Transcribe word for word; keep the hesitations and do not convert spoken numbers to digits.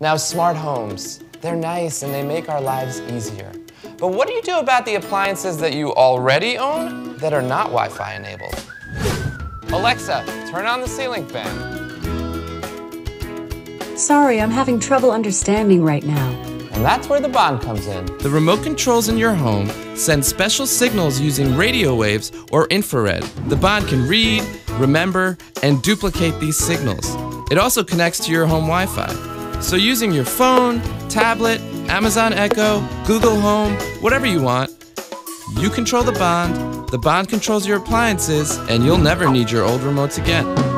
Now, smart homes, they're nice and they make our lives easier. But what do you do about the appliances that you already own that are not Wi-Fi enabled? Alexa, turn on the ceiling fan. Sorry, I'm having trouble understanding right now. And that's where the Bond comes in. The remote controls in your home send special signals using radio waves or infrared. The Bond can read, remember, and duplicate these signals. It also connects to your home Wi-Fi. So using your phone, tablet, Amazon Echo, Google Home, whatever you want, you control the Bond, the Bond controls your appliances, and you'll never need your old remotes again.